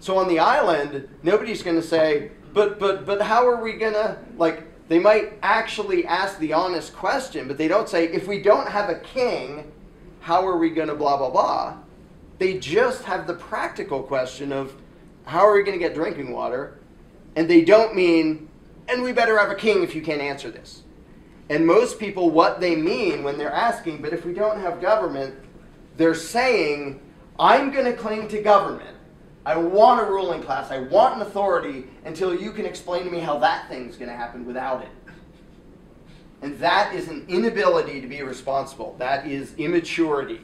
So on the island, nobody's going to say, but how are we going to, like, they might actually ask the honest question, but they don't say, if we don't have a king, how are we going to blah, blah, blah? They just have the practical question of, how are we going to get drinking water? And they don't mean, and we better have a king if you can't answer this. And most people, what they mean when they're asking, but if we don't have government, they're saying, I'm going to cling to government. I want a ruling class. I want an authority until you can explain to me how that thing's going to happen without it. And that is an inability to be responsible. That is immaturity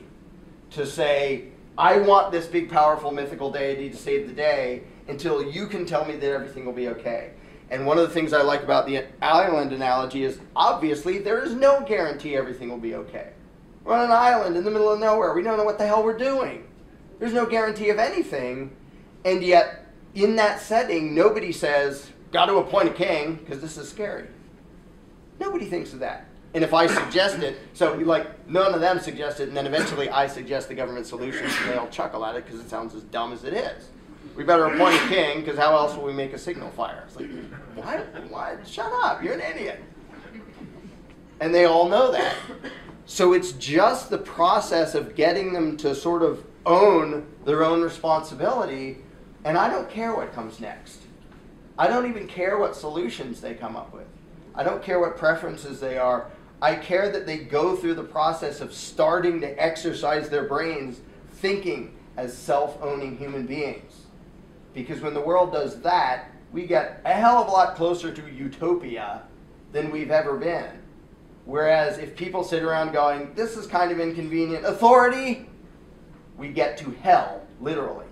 to say, I want this big, powerful, mythical deity to save the day until you can tell me that everything will be okay. And one of the things I like about the island analogy is, obviously, there is no guarantee everything will be okay. We're on an island in the middle of nowhere. We don't know what the hell we're doing. There's no guarantee of anything. And yet, in that setting, nobody says, got to appoint a king, because this is scary. Nobody thinks of that. And if I suggest it, so like none of them suggest it, and then eventually I suggest the government solution, and they all chuckle at it because it sounds as dumb as it is. We better appoint a king, because how else will we make a signal fire? It's like, why? Shut up, you're an idiot. And they all know that. So it's just the process of getting them to sort of own their own responsibility, and I don't care what comes next. I don't even care what solutions they come up with. I don't care what preferences they are. I care that they go through the process of starting to exercise their brains, thinking as self-owning human beings. Because when the world does that, we get a hell of a lot closer to utopia than we've ever been. Whereas if people sit around going, this is kind of inconvenient, authority, we get to hell, literally.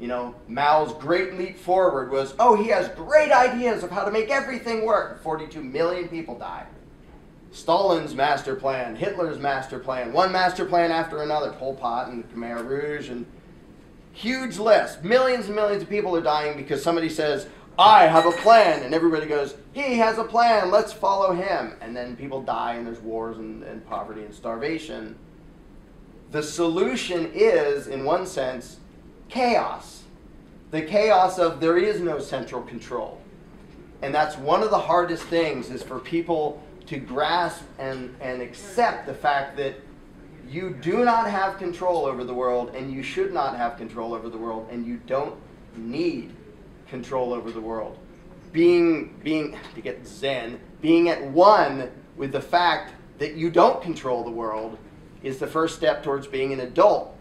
You know, Mao's great leap forward was, oh, he has great ideas of how to make everything work. 42 million people died. Stalin's master plan, Hitler's master plan, one master plan after another, Pol Pot and Khmer Rouge, and huge list. Millions and millions of people are dying because somebody says, I have a plan, and everybody goes, he has a plan, let's follow him. And then people die, and there's wars and poverty and starvation. The solution is, in one sense, chaos. The chaos of there is no central control. And that's one of the hardest things, is for people to grasp and accept the fact that you do not have control over the world, and you should not have control over the world, and you don't need control over the world. Being to get Zen, being at one with the fact that you don't control the world is the first step towards being an adult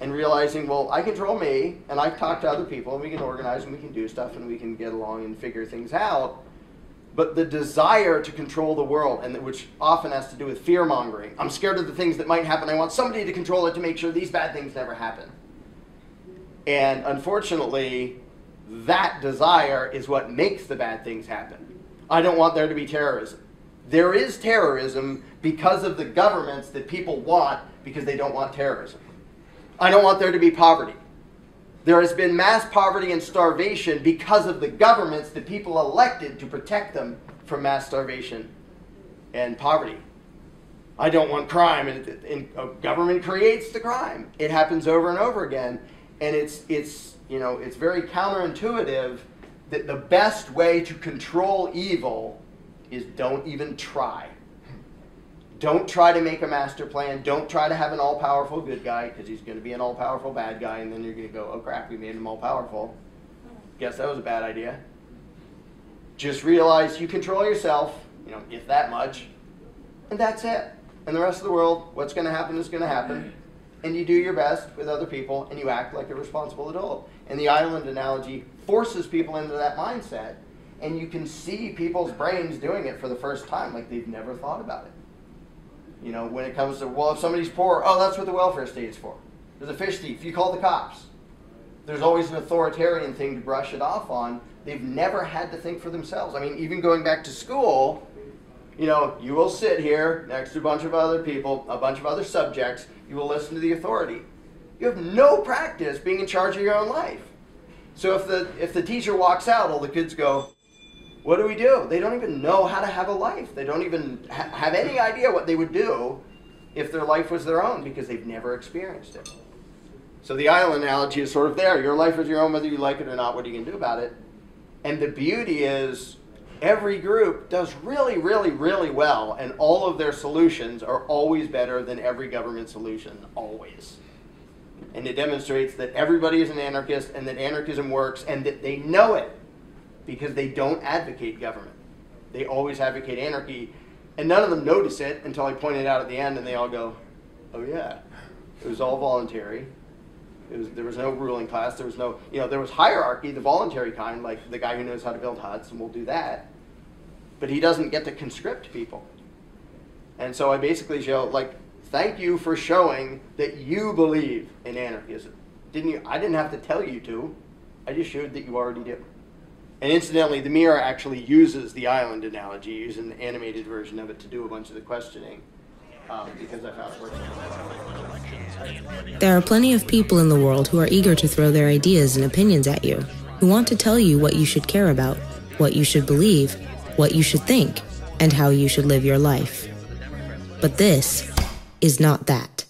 and realizing, well, I control me, and I talk to other people, and we can organize, and we can do stuff, and we can get along and figure things out. But the desire to control the world, and which often has to do with fear-mongering. I'm scared of the things that might happen. I want somebody to control it to make sure these bad things never happen. And unfortunately, that desire is what makes the bad things happen. I don't want there to be terrorism. There is terrorism because of the governments that people want because they don't want terrorism. I don't want there to be poverty. There has been mass poverty and starvation because of the governments that people elected to protect them from mass starvation and poverty. I don't want crime, and government creates the crime. It happens over and over again, and it's very counterintuitive that the best way to control evil is don't even try. Don't try to make a master plan. Don't try to have an all-powerful good guy, because he's going to be an all-powerful bad guy, and then you're going to go, oh crap, we made him all-powerful. Guess that was a bad idea. Just realize you control yourself, you know, if that much, and that's it. And the rest of the world, what's going to happen is going to happen, and you do your best with other people, and you act like a responsible adult. And the island analogy forces people into that mindset, and you can see people's brains doing it for the first time, like they've never thought about it. You know, when it comes to, well, if somebody's poor, oh, that's what the welfare state is for. There's a fish thief, you call the cops. There's always an authoritarian thing to brush it off on. They've never had to think for themselves. I mean, even going back to school, you know, you will sit here next to a bunch of other people, a bunch of other subjects, you will listen to the authority. You have no practice being in charge of your own life. So if the teacher walks out, all the kids go, what do we do? They don't even know how to have a life. They don't even have any idea what they would do if their life was their own, because they've never experienced it. So the island analogy is sort of there. Your life is your own, whether you like it or not. What are you going to do about it? And the beauty is every group does really, really, really well, and all of their solutions are always better than every government solution, always. And it demonstrates that everybody is an anarchist and that anarchism works and that they know it because they don't advocate government. They always advocate anarchy, and none of them notice it until I point it out at the end and they all go, oh yeah, it was all voluntary. There was no ruling class, there was no, you know, there was hierarchy, the voluntary kind, like the guy who knows how to build huts and will do that, but he doesn't get to conscript people. And so I basically show, like, thank you for showing that you believe in anarchism. Didn't you? I didn't have to tell you to, I just showed that you already do. And incidentally, the mirror actually uses the island analogy, uses an animated version of it to do a bunch of the questioning. There are plenty of people in the world who are eager to throw their ideas and opinions at you, who want to tell you what you should care about, what you should believe, what you should think, and how you should live your life. But this is not that.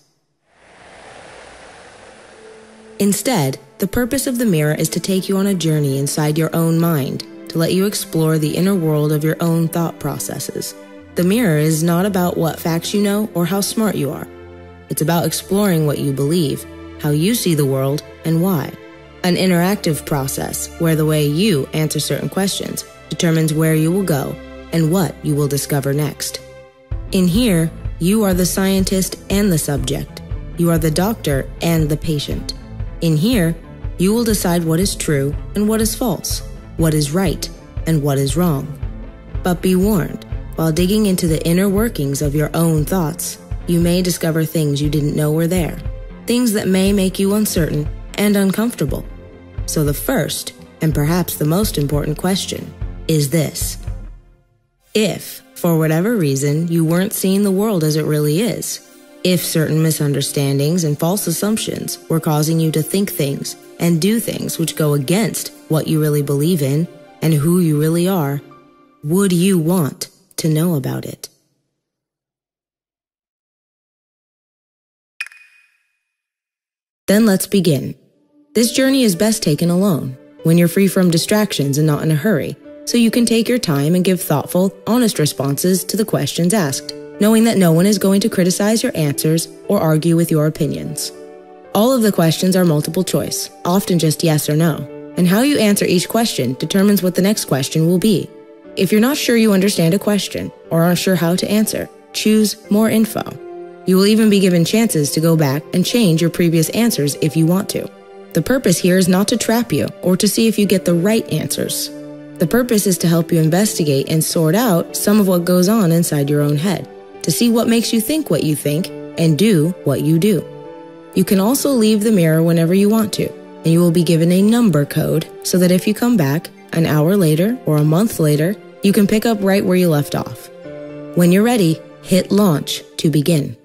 Instead, the purpose of the mirror is to take you on a journey inside your own mind, to let you explore the inner world of your own thought processes. The mirror is not about what facts you know or how smart you are. It's about exploring what you believe, how you see the world, and why. An interactive process where the way you answer certain questions determines where you will go and what you will discover next. In here, you are the scientist and the subject. You are the doctor and the patient. In here, you will decide what is true and what is false, what is right and what is wrong. But be warned. While digging into the inner workings of your own thoughts, you may discover things you didn't know were there, things that may make you uncertain and uncomfortable. So the first, and perhaps the most important question, is this. If, for whatever reason, you weren't seeing the world as it really is, if certain misunderstandings and false assumptions were causing you to think things and do things which go against what you really believe in and who you really are, would you want to know about it? Then let's begin. This journey is best taken alone, when you're free from distractions and not in a hurry, so you can take your time and give thoughtful, honest responses to the questions asked, knowing that no one is going to criticize your answers or argue with your opinions. All of the questions are multiple choice, often just yes or no, and how you answer each question determines what the next question will be. If you're not sure you understand a question or aren't sure how to answer, choose more info. You will even be given chances to go back and change your previous answers if you want to. The purpose here is not to trap you or to see if you get the right answers. The purpose is to help you investigate and sort out some of what goes on inside your own head, to see what makes you think what you think and do what you do. You can also leave the mirror whenever you want to, and you will be given a number code so that if you come back an hour later or a month later, you can pick up right where you left off. When you're ready, hit launch to begin.